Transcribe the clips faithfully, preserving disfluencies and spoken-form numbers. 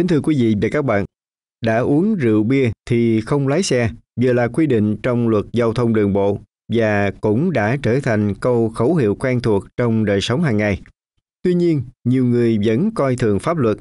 Kính thưa quý vị và các bạn, đã uống rượu bia thì không lái xe vừa là quy định trong luật giao thông đường bộ và cũng đã trở thành câu khẩu hiệu quen thuộc trong đời sống hàng ngày. Tuy nhiên, nhiều người vẫn coi thường pháp luật,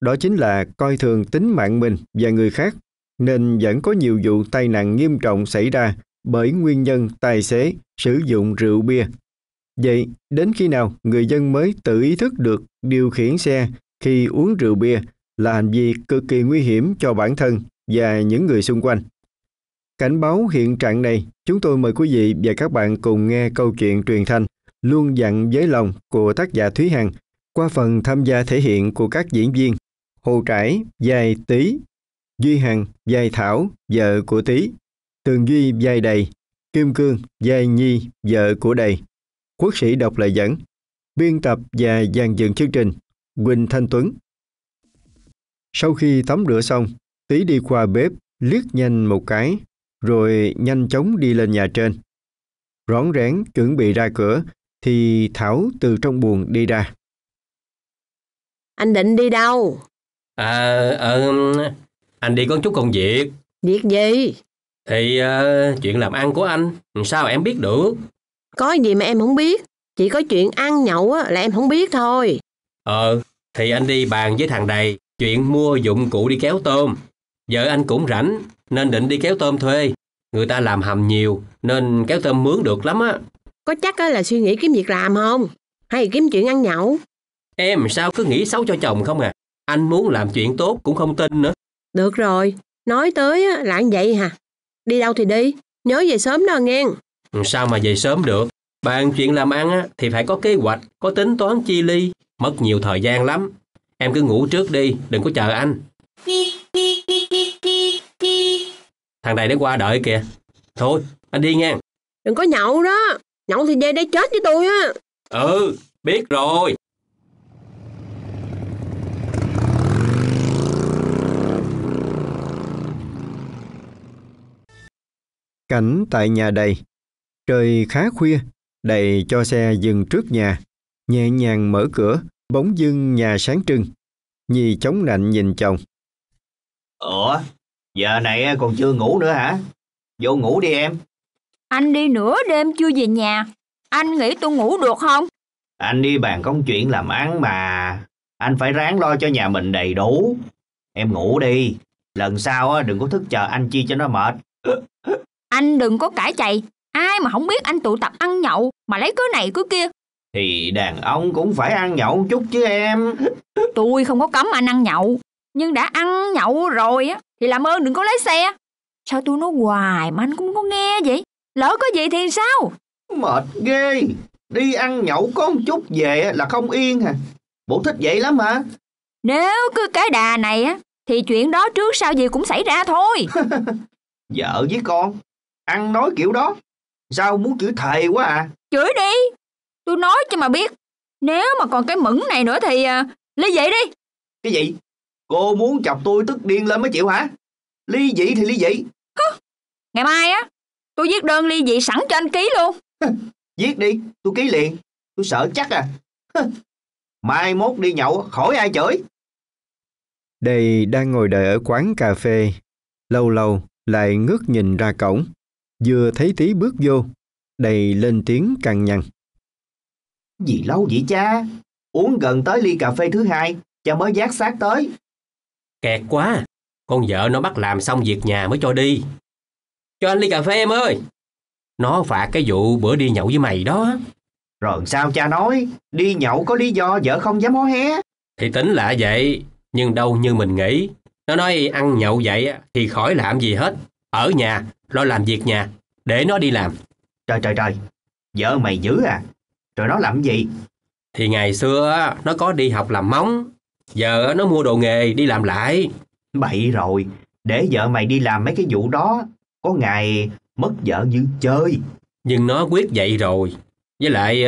đó chính là coi thường tính mạng mình và người khác, nên vẫn có nhiều vụ tai nạn nghiêm trọng xảy ra bởi nguyên nhân tài xế sử dụng rượu bia. Vậy, đến khi nào người dân mới tự ý thức được điều khiển xe khi uống rượu bia là hành vi cực kỳ nguy hiểm cho bản thân và những người xung quanh? Cảnh báo hiện trạng này, chúng tôi mời quý vị và các bạn cùng nghe câu chuyện truyền thanh Luôn dặn với lòng của tác giả Thúy Hằng qua phần tham gia thể hiện của các diễn viên Hồ Trải, vai Tý, Duy Hằng, vai Thảo, vợ của Tý, Tường Duy, vai Đầy, Kim Cương, vai Nhi, vợ của Đầy. Quốc sĩ đọc lời dẫn, biên tập và dàn dựng chương trình Huỳnh Thanh Tuấn. Sau khi tắm rửa xong, Tý đi qua bếp, liếc nhanh một cái, rồi nhanh chóng đi lên nhà trên. Rón rén chuẩn bị ra cửa, thì Thảo từ trong buồng đi ra. Anh định đi đâu? À, à, anh đi có chút công việc. Việc gì? Thì à, chuyện làm ăn của anh, sao em biết được? Có gì mà em không biết, chỉ có chuyện ăn nhậu là em không biết thôi. Ờ, thì anh đi bàn với thằng Đầy chuyện mua dụng cụ đi kéo tôm. Vợ anh cũng rảnh nên định đi kéo tôm thuê. Người ta làm hầm nhiều nên kéo tôm mướn được lắm á. Có chắc là suy nghĩ kiếm việc làm không? Hay kiếm chuyện ăn nhậu? Em sao cứ nghĩ xấu cho chồng không à? Anh muốn làm chuyện tốt cũng không tin nữa. Được rồi, nói tới là anh vậy hả? Đi đâu thì đi, nhớ về sớm đó nghe. Sao mà về sớm được? Bàn chuyện làm ăn thì phải có kế hoạch, có tính toán chi ly, mất nhiều thời gian lắm. Em cứ ngủ trước đi, đừng có chờ anh. Thằng này để qua đợi kìa. Thôi, anh đi nha. Đừng có nhậu đó, nhậu thì về đây chết với tôi á. Ừ, biết rồi. Cảnh tại nhà Đầy. Trời khá khuya, Đầy cho xe dừng trước nhà, nhẹ nhàng mở cửa, bỗng dưng nhà sáng trưng. Nhi chống nạnh nhìn chồng. Ủa, giờ này còn chưa ngủ nữa hả? Vô ngủ đi em. Anh đi nửa đêm chưa về nhà, anh nghĩ tôi ngủ được không? Anh đi bàn công chuyện làm ăn mà, anh phải ráng lo cho nhà mình đầy đủ. Em ngủ đi, lần sau đừng có thức chờ anh chi cho nó mệt. Anh đừng có cãi chày, ai mà không biết anh tụ tập ăn nhậu mà lấy cớ này cớ kia. Thì đàn ông cũng phải ăn nhậu một chút chứ em. Tôi không có cấm anh ăn nhậu, nhưng đã ăn nhậu rồi á thì làm ơn đừng có lái xe. Sao tôi nói hoài mà anh cũng có nghe vậy? Lỡ có gì thì sao? Mệt ghê, đi ăn nhậu có một chút về là không yên hả? Bộ thích vậy lắm hả? Nếu cứ cái đà này á thì chuyện đó trước sau gì cũng xảy ra thôi. Vợ với con ăn nói kiểu đó, sao muốn chửi thề quá à? Chửi đi, tôi nói cho mà biết. Nếu mà còn cái mửng này nữa thì à, ly dị đi. Cái gì? Cô muốn chọc tôi tức điên lên mới chịu hả? Ly dị thì ly dị. Hứ, ngày mai á tôi viết đơn ly dị sẵn cho anh ký luôn. Viết đi, tôi ký liền. Tôi sợ chắc à. Mai mốt đi nhậu khỏi ai chửi. Đây đang ngồi đợi ở quán cà phê, lâu lâu lại ngước nhìn ra cổng. Vừa thấy Tý bước vô, Đầy lên tiếng cằn nhằn. Gì lâu vậy cha? Uống gần tới ly cà phê thứ hai, cha mới giác xác tới. Kẹt quá, con vợ nó bắt làm xong việc nhà mới cho đi. Cho anh ly cà phê em ơi. Nó phạt cái vụ bữa đi nhậu với mày đó. Rồi sao cha nói? Đi nhậu có lý do vợ không dám hó hé. Thì tính là vậy, nhưng đâu như mình nghĩ. Nó nói ăn nhậu vậy thì khỏi làm gì hết, ở nhà lo làm việc nhà, để nó đi làm. Trời trời trời, vợ mày dữ à? Rồi nó làm gì? Thì ngày xưa nó có đi học làm móng, giờ nó mua đồ nghề đi làm lại. Bậy rồi, để vợ mày đi làm mấy cái vụ đó, có ngày mất vợ như chơi. Nhưng nó quyết vậy rồi, với lại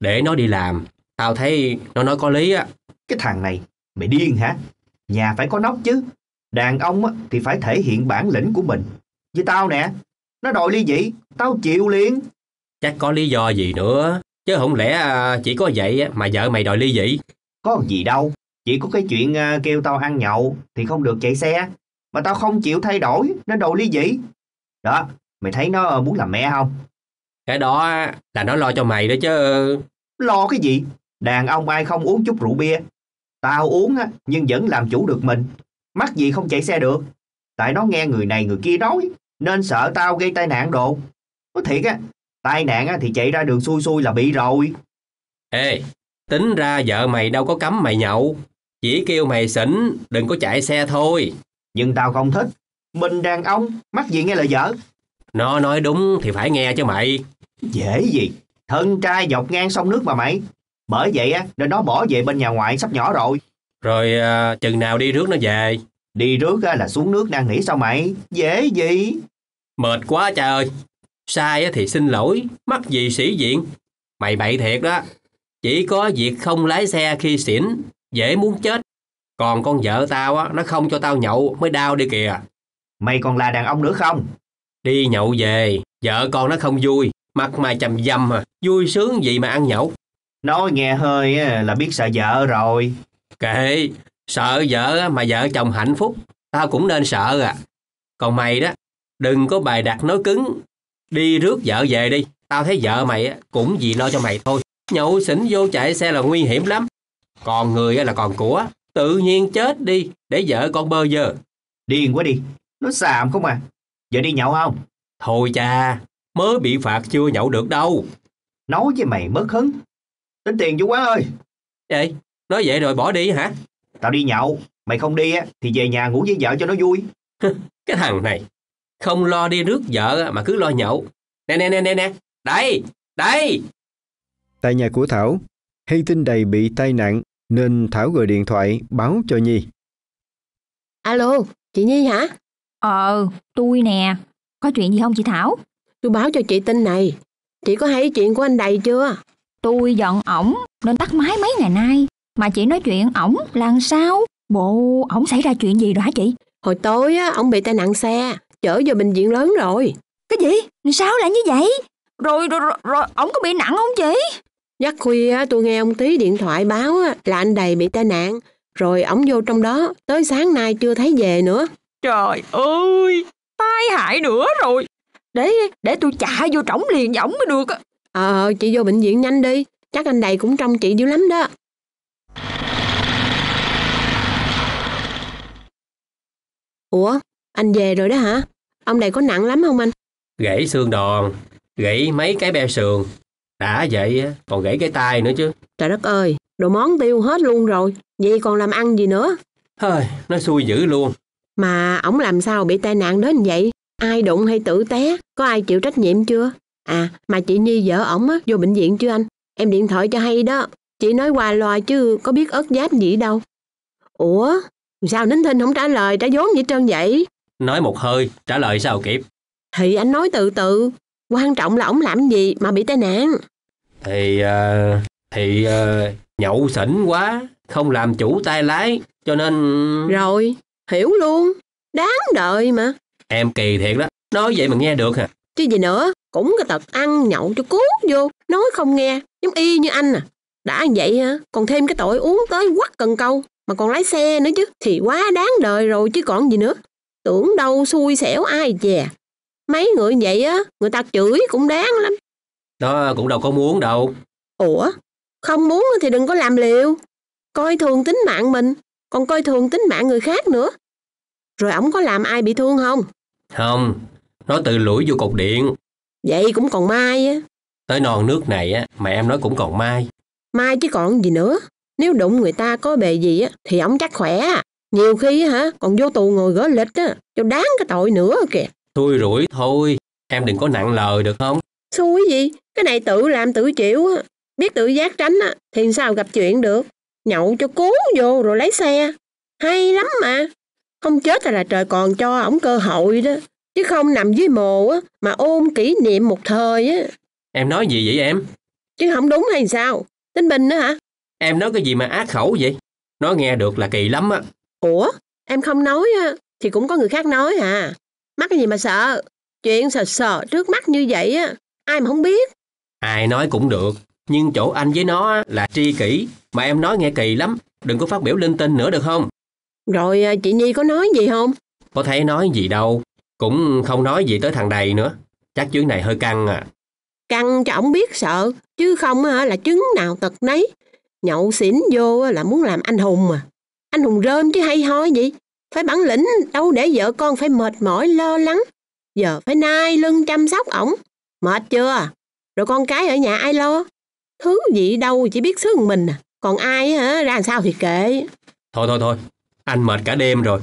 để nó đi làm, tao thấy nó nói có lý á. Cái thằng này, mày điên hả? Nhà phải có nóc chứ. Đàn ông thì phải thể hiện bản lĩnh của mình. Với tao nè, nó đòi ly dị, tao chịu liền. Chắc có lý do gì nữa, chứ không lẽ chỉ có vậy mà vợ mày đòi ly dị. Có gì đâu, Chỉ có cái chuyện kêu tao ăn nhậu thì không được chạy xe, mà tao không chịu thay đổi, nó đồ ly dị. Đó, mày thấy nó muốn làm mẹ không? Cái đó là nó lo cho mày đó chứ. Lo cái gì? Đàn ông ai không uống chút rượu bia. Tao uống nhưng vẫn làm chủ được mình. Mắc gì không chạy xe được. Tại nó nghe người này người kia nói, nên sợ tao gây tai nạn đồ. Nói thiệt á, tai nạn á thì chạy ra đường xui xui là bị rồi. Ê, tính ra vợ mày đâu có cấm mày nhậu, chỉ kêu mày xỉn đừng có chạy xe thôi. Nhưng tao không thích. Mình đàn ông, mắc gì nghe lời vợ. Nó nói đúng thì phải nghe chứ mày. Dễ gì, thân trai dọc ngang sông nước mà mày. Bởi vậy á, nên nó bỏ về bên nhà ngoại sắp nhỏ rồi. Rồi à, chừng nào đi rước nó về? Đi rước á, là xuống nước năn nỉ sao mày? Dễ gì. Mệt quá trời ơi. Sai á, thì xin lỗi, mắc gì sĩ diện. Mày bậy thiệt đó. Chỉ có việc không lái xe khi xỉn, dễ muốn chết. Còn con vợ tao á, nó không cho tao nhậu mới đau đi kìa. Mày còn là đàn ông nữa không? Đi nhậu về, vợ con nó không vui. Mặt mày chằm dầm à, vui sướng gì mà ăn nhậu. Nói nghe hơi là biết sợ vợ rồi. Kệ, sợ vợ mà vợ chồng hạnh phúc, tao cũng nên sợ à. Còn mày đó, đừng có bài đặt nói cứng. Đi rước vợ về đi, tao thấy vợ mày cũng vì lo cho mày thôi. Nhậu xỉn vô chạy xe là nguy hiểm lắm. Còn người là còn của, tự nhiên chết đi để vợ con bơ vơ. Điên quá đi, nó xàm không à. Giờ đi nhậu không? Thôi cha, mới bị phạt chưa nhậu được đâu. Nói với mày mất hứng. Tính tiền chú quá ơi. Ê, nói vậy rồi bỏ đi hả? Tao đi nhậu, mày không đi á thì về nhà ngủ với vợ cho nó vui. Cái thằng này, không lo đi rước vợ mà cứ lo nhậu. Nè nè nè nè nè, đây, đây. Tại nhà của Thảo, hay tin đầy bị tai nạn nên Thảo gọi điện thoại báo cho Nhi. Alo, chị Nhi hả? Ờ, tôi nè. Có chuyện gì không chị Thảo? Tôi báo cho chị tin này. Chị có thấy chuyện của anh Đầy chưa? Tôi giận ổng nên tắt máy mấy ngày nay. Mà chị nói chuyện ổng là sao? Bộ ổng xảy ra chuyện gì rồi hả chị? Hồi tối á, ổng bị tai nạn xe, chở vào bệnh viện lớn rồi. Cái gì? Sao lại như vậy? Rồi rồi rồi, rồi ổng có bị nặng không chị? Giấc khuya á, tôi nghe ông Tí điện thoại báo á, là anh Đầy bị tai nạn. Rồi ổng vô trong đó, tới sáng nay chưa thấy về nữa. Trời ơi, tai hại nữa rồi. Để để tôi chạy vô trỏng liền với ổng mới được. Ờ, chị vô bệnh viện nhanh đi. Chắc anh Đầy cũng trông chị dữ lắm đó. Ủa, anh về rồi đó hả? Ông Đầy có nặng lắm không anh? Gãy xương đòn, gãy mấy cái beo sườn. Đã vậy còn gãy cái tay nữa chứ. Trời đất ơi, đồ món tiêu hết luôn rồi. Vậy còn làm ăn gì nữa? Hơi, nó xui dữ luôn. Mà ổng làm sao bị tai nạn đến vậy? Ai đụng hay tự té? Có ai chịu trách nhiệm chưa? À, mà chị Nhi vợ ổng á, vô bệnh viện chưa anh? Em điện thoại cho hay đó. Chị nói qua loa chứ có biết ớt giáp gì đâu. Ủa? Sao nín thinh không trả lời, trả vốn vậy trơn vậy? Nói một hơi, trả lời sao kịp? Thì anh nói từ từ. Quan trọng là ổng làm gì mà bị tai nạn? Thì... Uh, thì... Uh, nhậu xỉn quá, không làm chủ tay lái, cho nên... Rồi, hiểu luôn. Đáng đời mà. Em kỳ thiệt đó. Nói vậy mà nghe được hả? Chứ gì nữa, cũng cái tật ăn nhậu cho cút vô, nói không nghe, giống y như anh à. Đã vậy hả, còn thêm cái tội uống tới quắt cần câu, mà còn lái xe nữa chứ, thì quá đáng đời rồi chứ còn gì nữa. Tưởng đâu xui xẻo ai chè. Mấy người vậy á, người ta chửi cũng đáng lắm. Nó cũng đâu có muốn đâu. Ủa, không muốn thì đừng có làm liều. Coi thường tính mạng mình, còn coi thường tính mạng người khác nữa. Rồi ổng có làm ai bị thương không? Không, nó tự lủi vô cột điện. Vậy cũng còn mai á. Tới non nước này á, mà em nói cũng còn mai. Mai chứ còn gì nữa. Nếu đụng người ta có bề gì á, thì ổng chắc khỏe. Nhiều khi hả, còn vô tù ngồi gỡ lịch á, cho đáng cái tội nữa kìa. Xui rủi thôi, em đừng có nặng lời được không? Xui gì, cái này tự làm tự chịu á. Biết tự giác tránh á, thì sao gặp chuyện được. Nhậu cho cố vô rồi lấy xe. Hay lắm mà. Không chết là, là trời còn cho ổng cơ hội đó. Chứ không nằm dưới mồ á, mà ôm kỷ niệm một thời á. Em nói gì vậy em? Chứ không đúng hay sao? Tính Bình đó hả? Em nói cái gì mà ác khẩu vậy? Nó nghe được là kỳ lắm á. Ủa? Em không nói á, thì cũng có người khác nói à. Mắc cái gì mà sợ? Chuyện sờ sờ trước mắt như vậy á, ai mà không biết. Ai nói cũng được. Nhưng chỗ anh với nó là tri kỷ. Mà em nói nghe kỳ lắm. đừng có phát biểu linh tinh nữa được không? Rồi chị Nhi có nói gì không? Có thấy nói gì đâu, cũng không nói gì tới thằng đầy nữa. Chắc chuyến này hơi căng à. Căng cho ổng biết sợ, chứ không là trứng nào tật nấy. Nhậu xỉn vô là muốn làm anh hùng à. Anh hùng rơm chứ hay ho gì. Phải bản lĩnh, đâu để vợ con phải mệt mỏi lo lắng. Giờ phải nai lưng chăm sóc ổng. Mệt chưa? Rồi con cái ở nhà ai lo? Thứ gì đâu chỉ biết sướng mình à. Còn ai hả ra làm sao thì kệ. Thôi thôi thôi, anh mệt cả đêm rồi.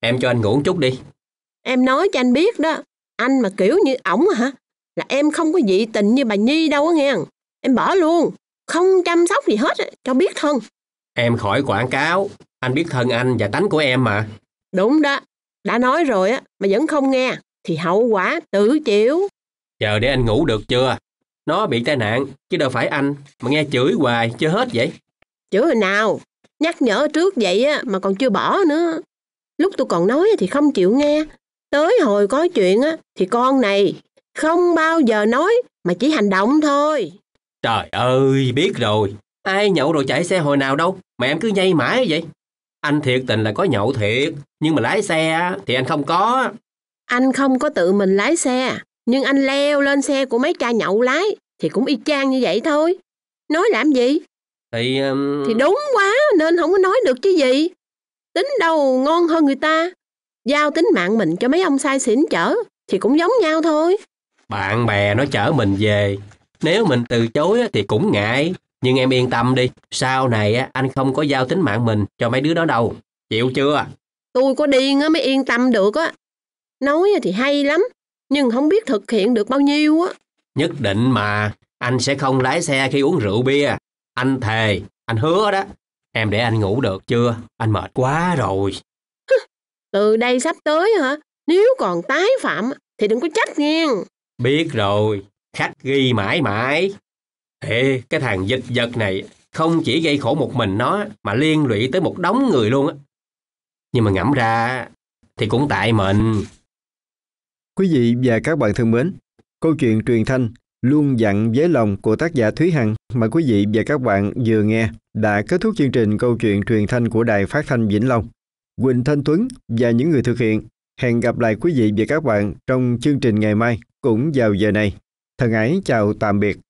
Em cho anh ngủ một chút đi. Em nói cho anh biết đó, anh mà kiểu như ổng hả, là em không có dị tình như bà Nhi đâu á nghe. Em bỏ luôn, không chăm sóc gì hết, cho biết thân. Em khỏi quảng cáo, anh biết thân anh và tánh của em mà. Đúng đó, đã nói rồi á mà vẫn không nghe, thì hậu quả tự chịu. Chờ để anh ngủ được chưa? Nó bị tai nạn, chứ đâu phải anh, mà nghe chửi hoài, chưa hết vậy. Chửi nào, nhắc nhở trước vậy á mà còn chưa bỏ nữa. Lúc tôi còn nói thì không chịu nghe. Tới hồi có chuyện á thì con này không bao giờ nói mà chỉ hành động thôi. Trời ơi, biết rồi. Ai nhậu rồi chạy xe hồi nào đâu mà em cứ nhây mãi vậy. Anh thiệt tình là có nhậu thiệt, nhưng mà lái xe thì anh không có. Anh không có tự mình lái xe, nhưng anh leo lên xe của mấy cha nhậu lái thì cũng y chang như vậy thôi. Nói làm gì? Thì... Um... Thì đúng quá nên không có nói được chứ gì. Tính đâu ngon hơn người ta. Giao tính mạng mình cho mấy ông say xỉn chở thì cũng giống nhau thôi. Bạn bè nó chở mình về, nếu mình từ chối thì cũng ngại. Nhưng em yên tâm đi, sau này anh không có giao tính mạng mình cho mấy đứa đó đâu. Chịu chưa? Tôi có điên mới yên tâm được á. Nói thì hay lắm, nhưng không biết thực hiện được bao nhiêu á. Nhất định mà, anh sẽ không lái xe khi uống rượu bia. Anh thề, anh hứa đó. Em để anh ngủ được chưa? Anh mệt quá rồi. Từ đây sắp tới hả? Nếu còn tái phạm thì đừng có trách nghe. Biết rồi, khắc ghi mãi mãi. Ê, cái thằng dịch vật này không chỉ gây khổ một mình nó mà liên lụy tới một đống người luôn á. Nhưng mà ngẫm ra thì cũng tại mình. Quý vị và các bạn thân mến, câu chuyện truyền thanh Luôn dặn với lòng của tác giả Thúy Hằng mà quý vị và các bạn vừa nghe đã kết thúc chương trình câu chuyện truyền thanh của Đài Phát thanh Vĩnh Long. Huỳnh Thanh Tuấn và những người thực hiện. Hẹn gặp lại quý vị và các bạn trong chương trình ngày mai cũng vào giờ này. Thân ái chào tạm biệt.